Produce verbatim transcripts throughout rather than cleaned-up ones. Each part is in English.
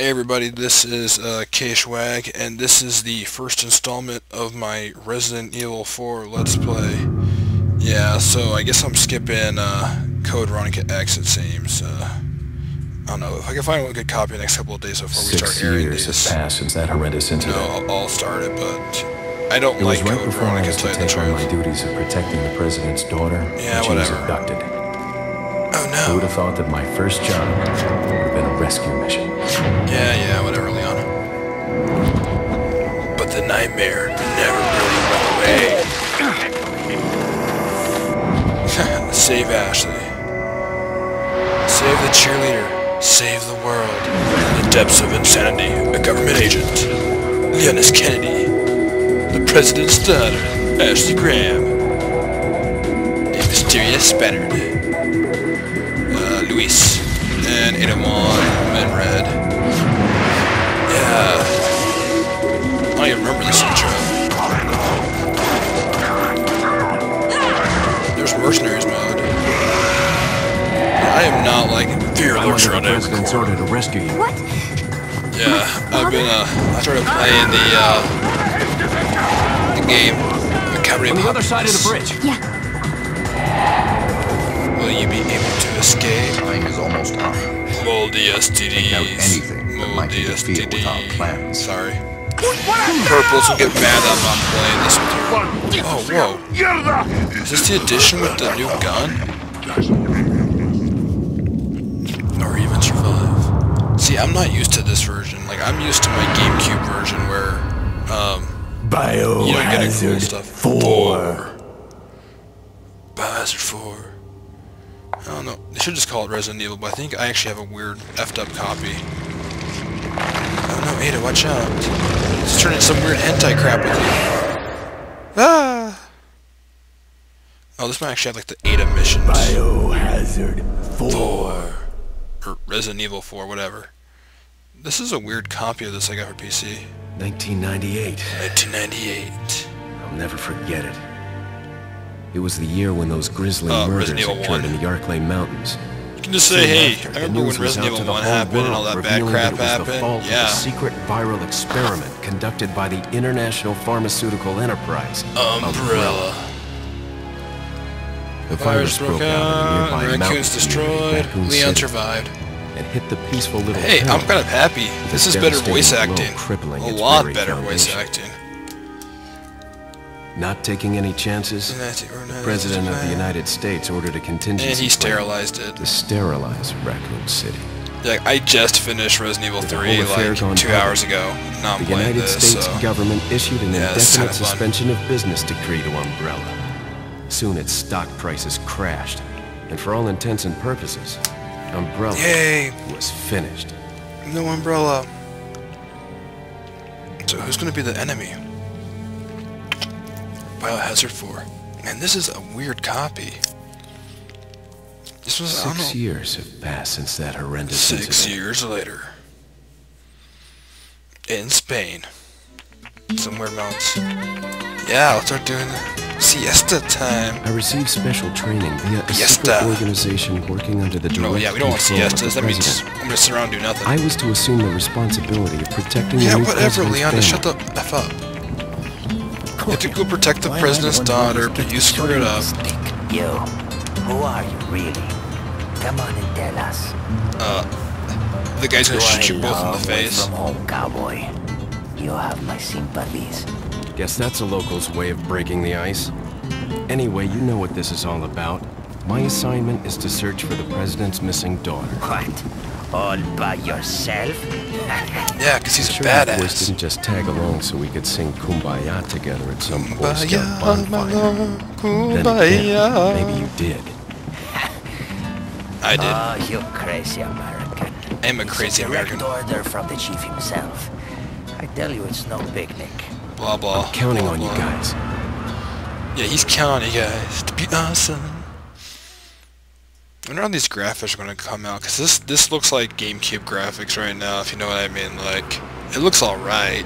Hey everybody, this is uh, KSchwag, and this is the first installment of my Resident Evil four Let's Play. Yeah, so I guess I'm skipping uh, Code Veronica X, it seems. Uh, I don't know, if I can find a good copy in the next couple of days before we Six start airing these. Six years have passed since that horrendous incident. No, I'll, I'll start it, but I don't it like was right Code before Veronica, I was to take on my duties of protecting the President's daughter, yeah, and she was abducted. Oh no. Who would have thought that my first job would have been a rescue mission? Yeah, yeah, whatever, Leon. But the nightmare never really went away. Save Ashley. Save the cheerleader. Save the world. In the depths of insanity, a government agent, Leon Kennedy, the President's daughter, Ashley Graham, the mysterious Spaniard, uh, Luis, and eight oh one. In red. Yeah. I don't even remember this intro. There's mercenaries mode. I am not like fear lurks around every corner. To rescue you. What? Yeah, I've been uh, I started playing the uh, the game. The on the other side of the bridge. Yeah. Will you be able to escape? Time is almost up. Moldy S T Ds. Moldy S T D. Sorry. Purples will get mad that I'm not playing this with you. Oh, whoa. Is this the edition with the new gun? Or even survive? See, I'm not used to this version. Like, I'm used to my GameCube version where, um, you don't get a cool stuff. four. Biohazard four. I don't know. They should just call it Resident Evil, but I think I actually have a weird effed up copy. Oh no, Ada, watch out. It's turning some weird hentai crap with you. Ah! Oh, this might actually have like the Ada missions. Biohazard four. Or Resident Evil four, whatever. This is a weird copy of this I got for P C. nineteen ninety-eight. nineteen ninety-eight. I'll never forget it. It was the year when those grisly uh, murders occurred in the Arklay Mountains. You can just say, hey, after, I remember when Resident Evil one happened and all that bad crap happened. It was the fault yeah. of a secret viral experiment conducted by the International Pharmaceutical Enterprise, Umbrella. Umbrella. The virus broke out, out in the nearby Raccoon's destroyed, Raccoon Leon survived. And hit the peaceful little hey, I'm kind of happy. This is better voice acting. A lot better voice acting. Not taking any chances, the President of the United States ordered a contingency and he sterilized it. To sterilize Raccoon City. Like, I just finished Resident Evil three like two hours ago. Not the United this, States so. government issued an yeah, indefinite suspension fun. of business decree to Umbrella. Soon its stock prices crashed, and for all intents and purposes, Umbrella Yay. was finished. No Umbrella. So who's going to be the enemy? Biohazard four. Man, this is a weird copy. This was Six I don't know. years have passed since that horrendous Six incident. Six years later. In Spain. Somewhere mounts. Yeah, I'll start doing the siesta time. I received special training via a secret organization working under the direct No, yeah, we don't want siestas. That means I'm gonna sit around and do nothing. I was to assume the responsibility of protecting yeah, the Yeah, whatever, Leon, shut the F up. You have to go protect the Why president's daughter, but you screwed it up. You, who are you really? Come on and tell us. Uh, the guy's gonna shoot you both in the face. From home, cowboy. You have my sympathies. Guess that's a local's way of breaking the ice. Anyway, you know what this is all about. My assignment is to search for the president's missing daughter. What? All by yourself? Yeah, because he's sure a badass. Of course didn't just tag along so we could sing Kumbaya together at some Boy Scout bonfire. Kumbaya. Then again, maybe you did. I did. Oh, you crazy American. I'm a crazy American. It's a direct order from the chief himself. I tell you, it's no picnic. Blah, blah. I'm counting blah, on blah. you guys. Yeah, he's counting, guys. To be awesome. I wonder how these graphics are going to come out, because this, this looks like GameCube graphics right now, if you know what I mean. Like, it looks alright,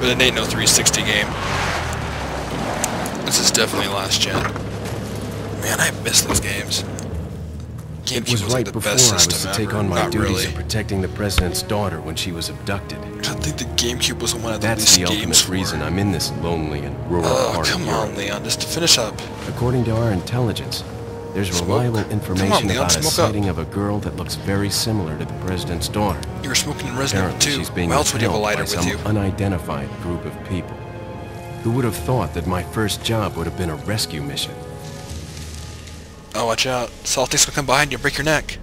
but it ain't no three sixty game. This is definitely last gen. Man, I miss those games. It was right before I was to take on my duties of protecting the president's daughter when she was abducted. I think the GameCube was one of the best games. That's the ultimate reason I'm in this lonely and rural part of Europe. Oh, come on, Leon, just to finish up. According to our intelligence, there's reliable information about a sighting of a girl that looks very similar to the president's daughter. You were smoking in Resident Evil two. She's being held by some unidentified group of people. Who would have thought that my first job would have been a rescue mission? Oh, watch out. Salty's gonna come behind you and break your neck.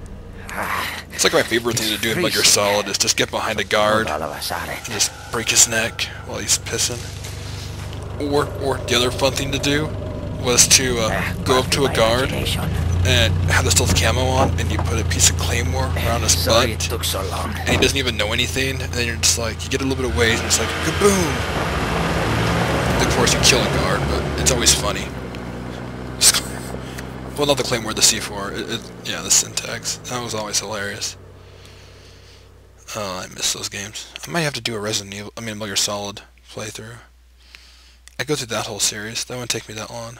It's like my favorite thing to do in Metal Solid is just get behind a guard and just break his neck while he's pissing. Or, or the other fun thing to do was to uh, go up to a guard and have the stealth camo on and you put a piece of claymore around his butt and he doesn't even know anything and then you're just like, you get a little bit of ways and it's like, kaboom! Of course you kill a guard, but it's always funny. Well, not the claymore, the C four. It, it, yeah, the syntax. That was always hilarious. Oh, I miss those games. I might have to do a Resident Evil, I mean, Metal Gear Solid playthrough. I go through that whole series. That wouldn't take me that long.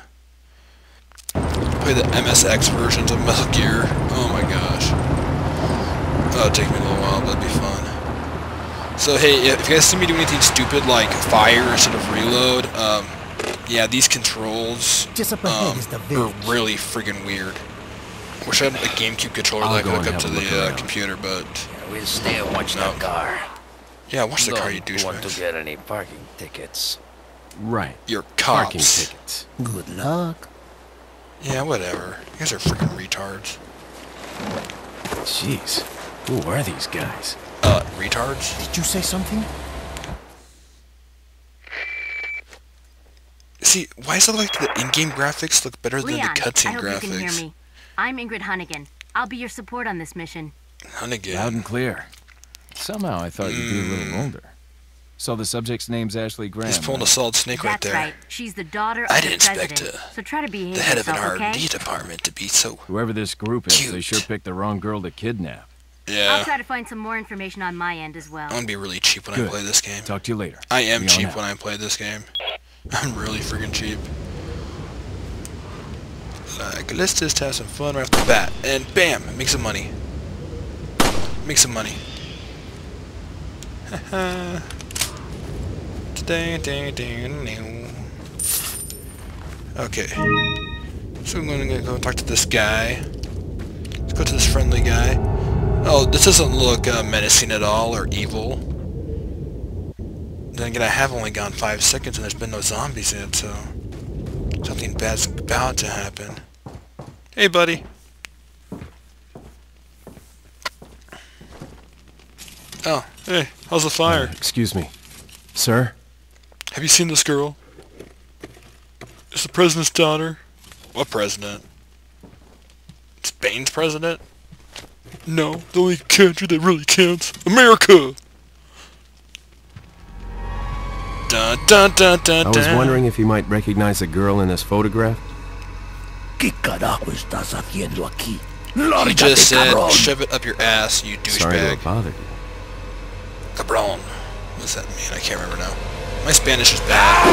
Play the M S X versions of Metal Gear. Oh my gosh. That would take me a little while, but that'd be fun. So, hey, if you guys see me do anything stupid like fire instead of reload, um... yeah, these controls um, are really friggin' weird. Wish I had a GameCube controller that I could hook up to the uh, computer, but yeah, we'll stay and watch no. the car. Yeah, watch the Don't car, you douchebags. Want to get any parking tickets? Right. Your cops. Parking tickets. Good luck. Yeah, whatever. You guys are freaking retards. Jeez, who are these guys? Uh, retards? Did you say something? See, why does it like the in-game graphics look better Leon, than the cutscene graphics? I hope you can hear me. I'm Ingrid Hunnigan. I'll be your support on this mission. Hunnigan. Loud and clear. Somehow I thought mm. you'd be a little older. So the subject's name's Ashley Graham. He's pulling right? a solid snake right there. That's right. She's the daughter of I didn't the expect president, a, so try to behave the head yourself, of an R and D okay? department to be so Whoever this group is, cute. They sure picked the wrong girl to kidnap. Yeah. I'll try to find some more information on my end as well. I'm gonna be really cheap when Good. I play this game. Talk to you later. I am cheap out. when I play this game. I'm really freaking cheap. Like, let's just have some fun right off the bat. And bam! Make some money. Make some money. Haha. Okay. So I'm going to go talk to this guy. Let's go to this friendly guy. Oh, this doesn't look uh, menacing at all or evil. Then again, I have only gone five seconds and there's been no zombies yet, so something bad's about to happen. Hey, buddy. Oh, hey, how's the fire? Uh, excuse me, sir? Have you seen this girl? It's the president's daughter. What president? Spain's president? No, the only country that really counts. America! Dun, dun, dun, dun, I was wondering if you might recognize a girl in this photograph. ¿Qué carajo estás haciendo aquí? He just said, shove it up your ass, you douchebag. Sorry to have bothered you. Cabron. What does that mean? I can't remember now. My Spanish is bad.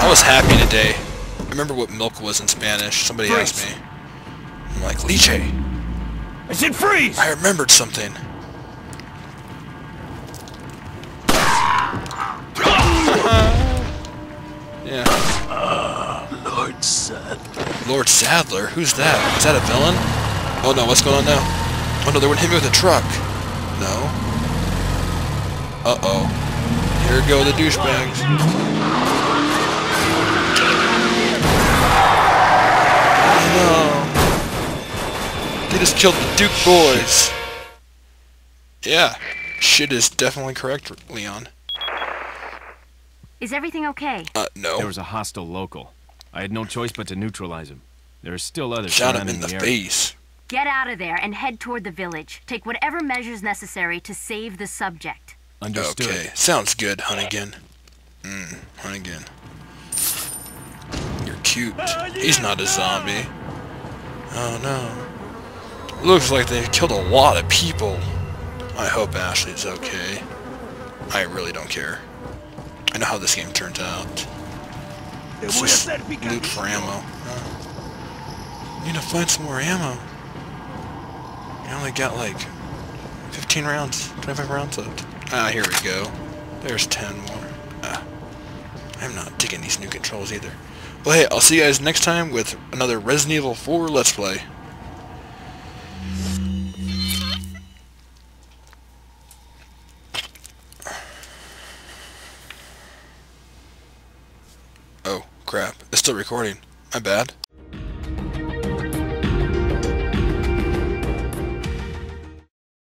I was happy today. I remember what milk was in Spanish. Somebody freeze. asked me. I'm like, leche. I said freeze! I remembered something. Yeah. Uh, Lord Sadler. Lord Sadler? Who's that? Is that a villain? Oh no, what's going on now? Oh no, they wouldn't hit me with a truck. No. Uh-oh. Here go the douchebags. Oh no. They just killed the Duke boys. Yeah. Shit is definitely correct, Leon. Is everything okay? Uh, no. There was a hostile local. I had no choice but to neutralize him. There are still others Shot him in the, the face. Get out of there and head toward the village. Take whatever measures necessary to save the subject. Understood. Okay. Sounds good, Hunnigan. Mmm, Hunnigan. You're cute. He's not a zombie. Oh no. Looks like they've killed a lot of people. I hope Ashley's okay. I really don't care. I know how this game turns out. It's just loot for ammo. Huh? Need to find some more ammo. I only got like fifteen rounds, twenty-five rounds left. Ah, here we go. There's ten more. Ah. I'm not digging these new controls either. Well, hey, I'll see you guys next time with another Resident Evil four Let's Play. Oh, crap. It's still recording. My bad.